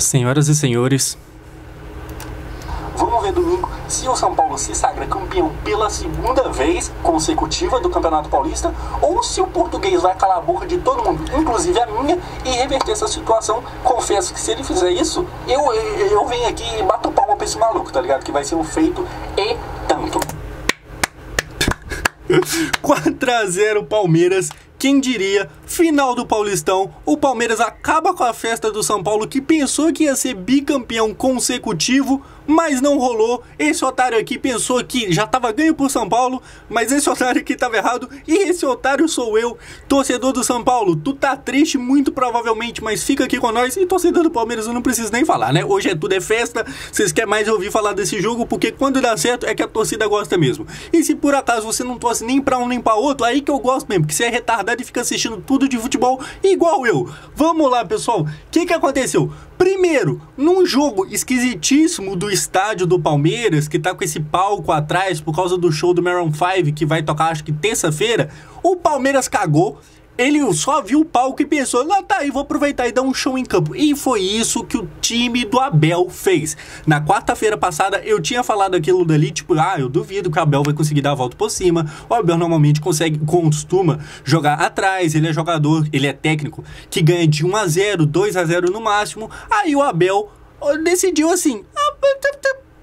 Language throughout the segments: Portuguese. Senhoras e senhores, vamos ver domingo se o São Paulo se sagra campeão pela segunda vez consecutiva do Campeonato Paulista ou se o português vai calar a boca de todo mundo, inclusive a minha, e reverter essa situação. Confesso que se ele fizer isso, eu venho aqui e bato palma pra esse maluco, tá ligado? Que vai ser um feito e tanto. 4 a 0 Palmeiras. Quem diria, final do Paulistão, o Palmeiras acaba com a festa do São Paulo, que pensou que ia ser bicampeão consecutivo, mas não rolou. Esse otário aqui pensou que já estava ganho por São Paulo, mas esse otário aqui estava errado, e esse otário sou eu, torcedor do São Paulo. Tu tá triste, muito provavelmente, mas fica aqui com nós. E torcedor do Palmeiras eu não preciso nem falar, né? Hoje é tudo é festa, vocês querem mais ouvir falar desse jogo, porque quando dá certo é que a torcida gosta mesmo. E se por acaso você não torce nem pra um nem pra outro, aí que eu gosto mesmo, porque você é retardado e fica assistindo tudo de futebol igual eu. Vamos lá, pessoal. O que aconteceu? Primeiro, num jogo esquisitíssimo do estádio do Palmeiras, que tá com esse palco atrás por causa do show do Maroon 5, que vai tocar acho que terça-feira, o Palmeiras cagou. Ele só viu o palco e pensou, lá tá aí, vou aproveitar e dar um show em campo. E foi isso que o time do Abel fez. Na quarta-feira passada, eu tinha falado aquilo dali, tipo, eu duvido que o Abel vai conseguir dar a volta por cima. O Abel normalmente costuma jogar atrás, ele é jogador, ele é técnico, que ganha de 1 a 0, 2 a 0 no máximo. Aí o Abel decidiu assim,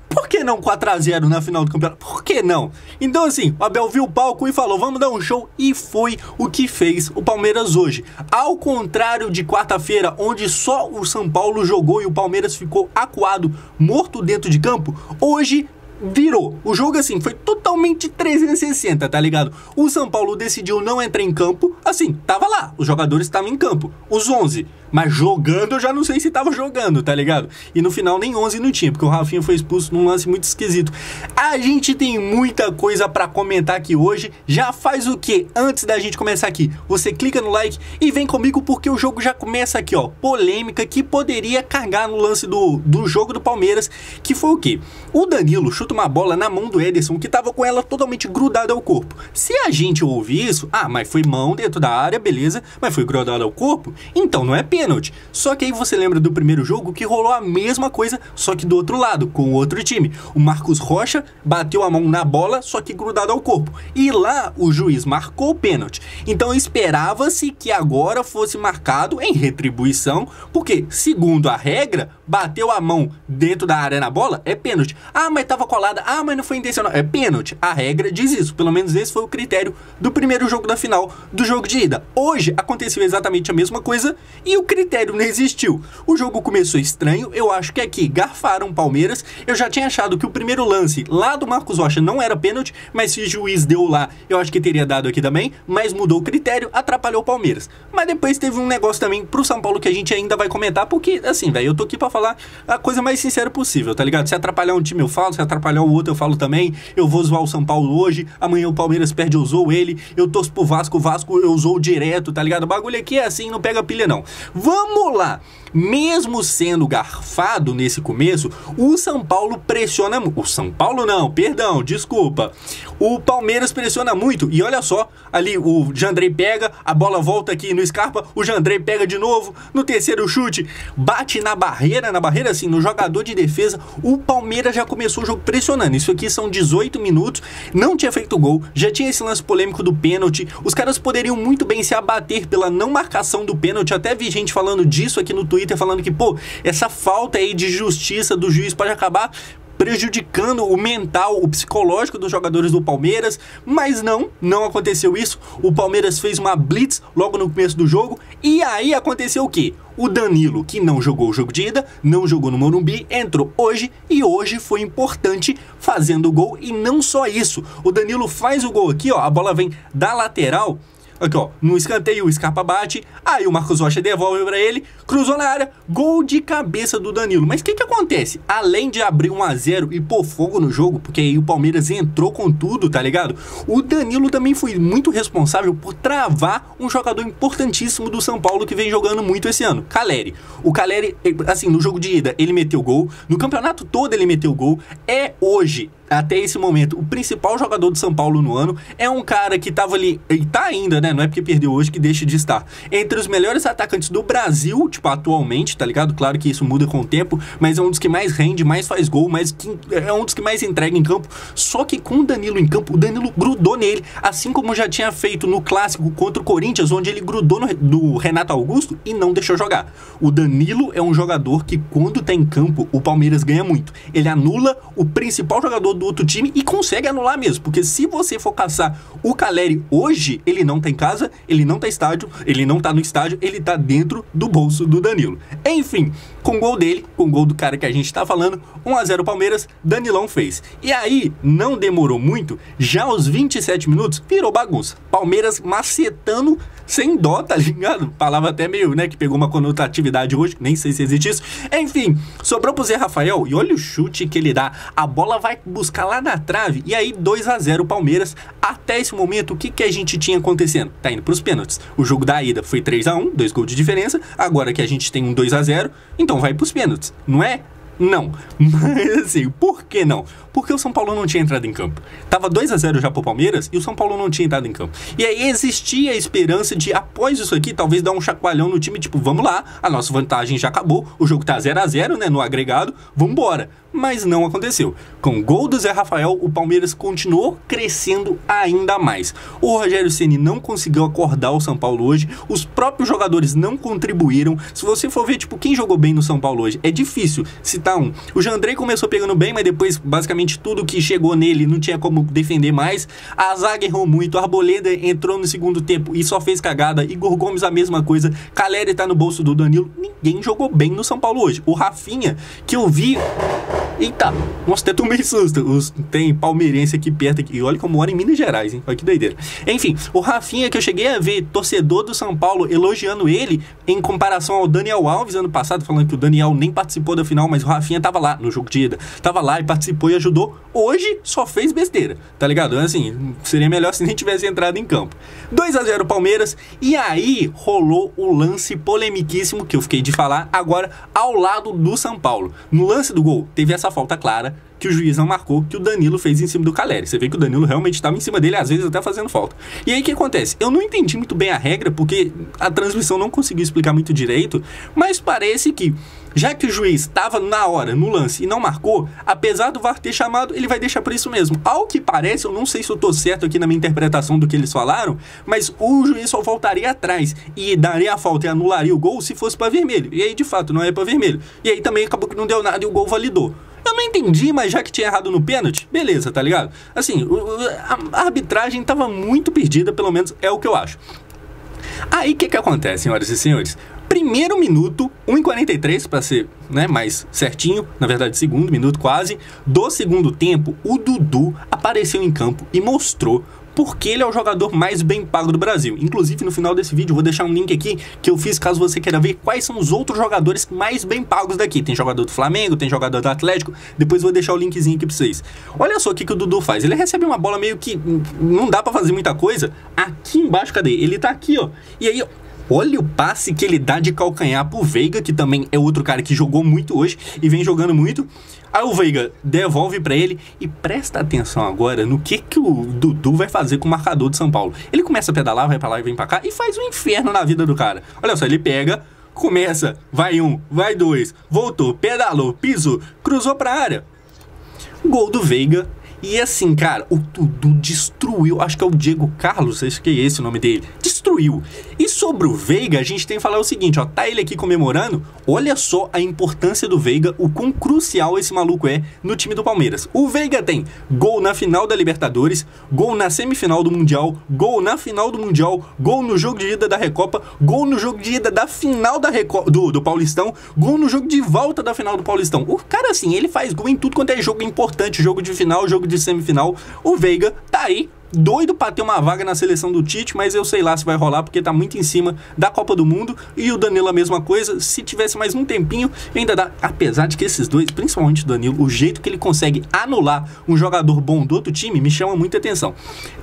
por que não 4 a 0 na final do campeonato? Por que não? Então assim, o Abel viu o palco e falou, vamos dar um show, e foi o que fez o Palmeiras hoje. Ao contrário de quarta-feira, onde só o São Paulo jogou e o Palmeiras ficou acuado, morto dentro de campo, hoje virou. O jogo, assim, foi totalmente 360, tá ligado? O São Paulo decidiu não entrar em campo, assim, tava lá, os jogadores estavam em campo, os 11, mas jogando eu já não sei se tava jogando, tá ligado? E no final nem 11 não tinha, porque o Rafinha foi expulso num lance muito esquisito. A gente tem muita coisa pra comentar aqui hoje. Já faz o quê? Antes da gente começar aqui, você clica no like e vem comigo, porque o jogo já começa aqui, ó, polêmica que poderia cagar no lance do jogo do Palmeiras, que foi o quê? O Danilo chutou uma bola na mão do Ederson, que tava com ela totalmente grudada ao corpo. Se a gente ouvir isso, mas foi mão dentro da área, beleza, mas foi grudada ao corpo, então não é pênalti. Só que aí você lembra do primeiro jogo, que rolou a mesma coisa, só que do outro lado, com outro time. O Marcos Rocha bateu a mão na bola, só que grudada ao corpo, e lá o juiz marcou o pênalti. Então esperava-se que agora fosse marcado em retribuição, porque segundo a regra, bateu a mão dentro da área na bola, é pênalti. Mas tava com colada, mas não foi intencional, é pênalti. A regra diz isso, pelo menos esse foi o critério do primeiro jogo da final, do jogo de ida. Hoje aconteceu exatamente a mesma coisa e o critério não existiu. O jogo começou estranho, eu acho que aqui garfaram Palmeiras. Eu já tinha achado que o primeiro lance lá do Marcos Rocha não era pênalti, mas se o juiz deu lá, eu acho que teria dado aqui também, mas mudou o critério, atrapalhou o Palmeiras. Mas depois teve um negócio também pro São Paulo que a gente ainda vai comentar, porque assim, velho, eu tô aqui pra falar a coisa mais sincera possível, tá ligado? Se atrapalhar um time eu falo, se atrapalhar o outro eu falo também. Eu vou zoar o São Paulo hoje, amanhã o Palmeiras perde, eu zoo ele. Eu torço pro Vasco, o Vasco eu zoo direto, tá ligado? O bagulho aqui é assim, não pega pilha não. Vamos lá. Mesmo sendo garfado nesse começo, o São Paulo pressiona muito. O São Paulo não, perdão, desculpa. O Palmeiras pressiona muito. E olha só, ali o Jandrei pega, a bola volta aqui no Scarpa, o Jandrei pega de novo, no terceiro chute, bate na barreira assim, no jogador de defesa. O Palmeiras já começou o jogo pressionando. Isso aqui são 18 minutos, não tinha feito gol, já tinha esse lance polêmico do pênalti. Os caras poderiam muito bem se abater pela não marcação do pênalti. Até vi gente falando disso aqui no Twitter, falando que, pô, essa falta aí de justiça do juiz pode acabar prejudicando o mental, o psicológico dos jogadores do Palmeiras, mas não aconteceu isso. O Palmeiras fez uma blitz logo no começo do jogo, e aí aconteceu o quê? O Danilo, que não jogou o jogo de ida, não jogou no Morumbi, entrou hoje, e hoje foi importante fazendo o gol. E não só isso, o Danilo faz o gol aqui, ó, a bola vem da lateral, aqui ó, no escanteio o Scarpa bate, aí o Marcos Rocha devolve pra ele, cruzou na área, gol de cabeça do Danilo. Mas o que acontece? Além de abrir 1 a 0 e pôr fogo no jogo, porque aí o Palmeiras entrou com tudo, tá ligado? O Danilo também foi muito responsável por travar um jogador importantíssimo do São Paulo, que vem jogando muito esse ano, Caleri. O Caleri, assim, no jogo de ida ele meteu gol, no campeonato todo ele meteu gol, é hoje até esse momento, o principal jogador do São Paulo no ano, é um cara que tava ali, e tá ainda, né, não é porque perdeu hoje que deixa de estar, entre os melhores atacantes do Brasil, tipo, atualmente, tá ligado? Claro que isso muda com o tempo, mas é um dos que mais rende, mais faz gol, é um dos que mais entrega em campo, só que com o Danilo em campo, o Danilo grudou nele, assim como já tinha feito no Clássico contra o Corinthians, onde ele grudou do Renato Augusto e não deixou jogar. O Danilo é um jogador que, quando tá em campo, o Palmeiras ganha muito. Ele anula o principal jogador do outro time e consegue anular mesmo, porque se você for caçar o Caleri hoje, ele não tá em casa, ele não tá estádio, ele não tá no estádio, ele tá dentro do bolso do Danilo. Enfim, com o gol dele, com o gol do cara que a gente tá falando, 1 a 0 Palmeiras, Danilão fez. E aí, não demorou muito, já aos 27 minutos, virou bagunça. Palmeiras macetando sem dó, tá ligado? Palavra até meio, né, que pegou uma conotatividade hoje, nem sei se existe isso. Enfim, sobrou pro Zé Rafael e olha o chute que ele dá. A bola vai buscar lá na trave e aí 2 a 0 Palmeiras. Até esse momento, o que que a gente tinha acontecendo? Tá indo pros pênaltis. O jogo da ida foi 3 a 1, 2 gols de diferença. Agora que a gente tem um 2 a 0, então vai pros pênaltis, não é? Não, mas assim, por que não? Porque o São Paulo não tinha entrado em campo. Tava 2 a 0 já pro Palmeiras e o São Paulo não tinha entrado em campo. E aí existia a esperança de, após isso aqui, talvez dar um chacoalhão no time, tipo, vamos lá, a nossa vantagem já acabou, o jogo tá 0 a 0, né, no agregado, vambora. Mas não aconteceu. Com o gol do Zé Rafael, o Palmeiras continuou crescendo ainda mais. O Rogério Ceni não conseguiu acordar o São Paulo hoje, os próprios jogadores não contribuíram. Se você for ver, tipo, quem jogou bem no São Paulo hoje, é difícil citar um. O Jandrei começou pegando bem, mas depois, basicamente, tudo que chegou nele não tinha como defender mais. A zaga errou muito, a Arboleda entrou no segundo tempo e só fez cagada. Igor Gomes, a mesma coisa. Caleri tá no bolso do Danilo. Ninguém jogou bem no São Paulo hoje. O Rafinha, que eu vi... Eita, nossa, até tomei susto. Tem palmeirense aqui perto aqui. E olha como mora em Minas Gerais, hein? Olha que doideira. Enfim, o Rafinha, que eu cheguei a ver torcedor do São Paulo elogiando ele em comparação ao Daniel Alves ano passado, falando que o Daniel nem participou da final, mas o Rafinha tava lá no jogo de ida, tava lá e participou e ajudou. Hoje só fez besteira, tá ligado? Assim, seria melhor se nem tivesse entrado em campo. 2 a 0 Palmeiras. E aí rolou o lance polemiquíssimo que eu fiquei de falar agora ao lado do São Paulo. No lance do gol, teve essa falta clara que o juiz não marcou, que o Danilo fez em cima do Caleri. Você vê que o Danilo realmente estava em cima dele, às vezes até fazendo falta. E aí o que acontece? Eu não entendi muito bem a regra, porque a transmissão não conseguiu explicar muito direito, mas parece que, já que o juiz estava na hora, no lance, e não marcou, apesar do VAR ter chamado, ele vai deixar por isso mesmo. Ao que parece, eu não sei se eu tô certo aqui na minha interpretação do que eles falaram, mas o juiz só voltaria atrás e daria a falta e anularia o gol se fosse para vermelho. E aí, de fato, não é para vermelho. E aí também acabou que não deu nada e o gol validou. Eu não entendi, mas já que tinha errado no pênalti, beleza, tá ligado? Assim, a arbitragem tava muito perdida, pelo menos é o que eu acho. Aí o que que acontece, senhoras e senhores? Primeiro minuto, 1:43, para ser, né, mais certinho, na verdade segundo minuto quase, do segundo tempo, o Dudu apareceu em campo e mostrou porque ele é o jogador mais bem pago do Brasil. Inclusive, no final desse vídeo, eu vou deixar um link aqui que eu fiz caso você queira ver quais são os outros jogadores mais bem pagos daqui. Tem jogador do Flamengo, tem jogador do Atlético. Depois eu vou deixar o linkzinho aqui pra vocês. Olha só o que o Dudu faz. Ele recebe uma bola meio que não dá pra fazer muita coisa. Aqui embaixo, cadê? Ele tá aqui, ó. E aí, olha o passe que ele dá de calcanhar pro Veiga, que também é outro cara que jogou muito hoje e vem jogando muito. Aí o Veiga devolve pra ele e presta atenção agora no que o Dudu vai fazer com o marcador de São Paulo. Ele começa a pedalar, vai pra lá e vem pra cá e faz um inferno na vida do cara. Olha só, ele pega, começa, vai um, vai dois, voltou, pedalou, pisou, cruzou pra área. Gol do Veiga. E assim, cara, o Dudu destruiu, acho que é o Diego Carlos, acho que é esse o nome dele, destruiu. E sobre o Veiga, a gente tem que falar o seguinte, ó, tá ele aqui comemorando, olha só a importância do Veiga, o quão crucial esse maluco é no time do Palmeiras. O Veiga tem gol na final da Libertadores, gol na semifinal do Mundial, gol na final do Mundial, gol no jogo de ida da Recopa, gol no jogo de ida da final da do Paulistão, gol no jogo de volta da final do Paulistão. O cara, assim, ele faz gol em tudo quanto é jogo importante, jogo de final, jogo de semifinal. O Veiga tá aí doido para ter uma vaga na seleção do Tite, mas eu sei lá se vai rolar, porque tá muito em cima da Copa do Mundo. E o Danilo a mesma coisa, se tivesse mais um tempinho ainda dá, apesar de que esses dois, principalmente o Danilo, o jeito que ele consegue anular um jogador bom do outro time me chama muita atenção.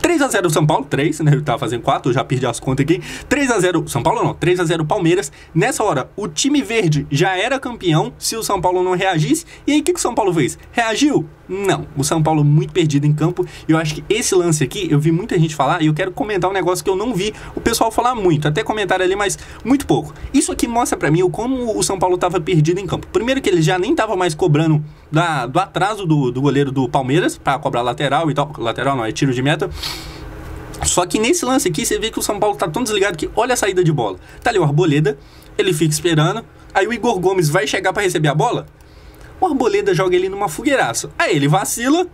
3 a 0 São Paulo, 3, né, eu tava fazendo 4, eu já perdi as contas aqui. 3 a 0 São Paulo não, 3 a 0 Palmeiras. Nessa hora o time verde já era campeão se o São Paulo não reagisse. E aí o que o São Paulo fez? Reagiu? Não, o São Paulo muito perdido em campo. Eu acho que esse lance aqui, eu vi muita gente falar e eu quero comentar um negócio que eu não vi o pessoal falar muito, até comentaram ali, mas muito pouco. Isso aqui mostra pra mim como o São Paulo tava perdido em campo. Primeiro que ele já nem tava mais cobrando do atraso do goleiro do Palmeiras pra cobrar lateral e tal, lateral não, é tiro de meta. Só que nesse lance aqui você vê que o São Paulo tá tão desligado que olha a saída de bola, tá ali o Arboleda, ele fica esperando, aí o Igor Gomes vai chegar pra receber a bola, o Arboleda joga ele numa fogueiraça, aí ele vacila,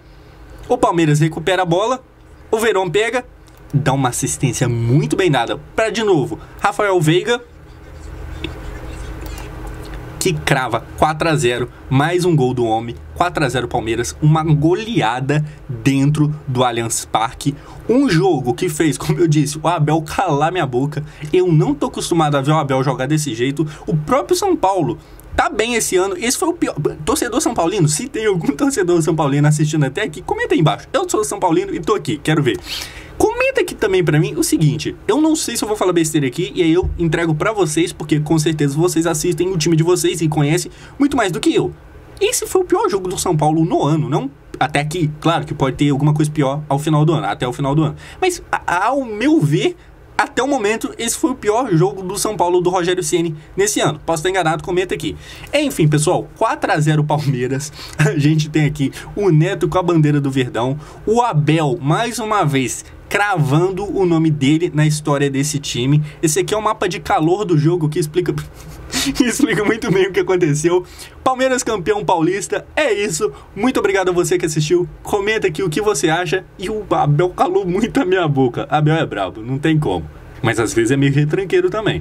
o Palmeiras recupera a bola, o Verón pega, dá uma assistência muito bem dada pra, de novo, Rafael Veiga, que crava 4 a 0, mais um gol do homem, 4 a 0 Palmeiras, uma goleada dentro do Allianz Parque, um jogo que fez, como eu disse, o Abel calar minha boca. Eu não tô acostumado a ver o Abel jogar desse jeito. O próprio São Paulo tá bem esse ano, esse foi o pior, torcedor São Paulino, se tem algum torcedor São Paulino assistindo até aqui, comenta aí embaixo, eu sou São Paulino e tô aqui, quero ver. Comenta aqui também pra mim o seguinte, eu não sei se eu vou falar besteira aqui e aí eu entrego pra vocês, porque com certeza vocês assistem o time de vocês e conhecem muito mais do que eu. Esse foi o pior jogo do São Paulo no ano, não? Até aqui, claro que pode ter alguma coisa pior ao final do ano, até o final do ano, mas ao meu ver, até o momento, esse foi o pior jogo do São Paulo do Rogério Ceni nesse ano. Posso estar enganado, comenta aqui. Enfim, pessoal, 4 a 0 Palmeiras. A gente tem aqui o Neto com a bandeira do Verdão. O Abel, mais uma vez, cravando o nome dele na história desse time. Esse aqui é o mapa de calor do jogo que explica... explica muito bem o que aconteceu. Palmeiras campeão paulista, é isso. Muito obrigado a você que assistiu. Comenta aqui o que você acha. E o Abel calou muito a minha boca. Abel é brabo, não tem como. Mas às vezes é meio retranqueiro também.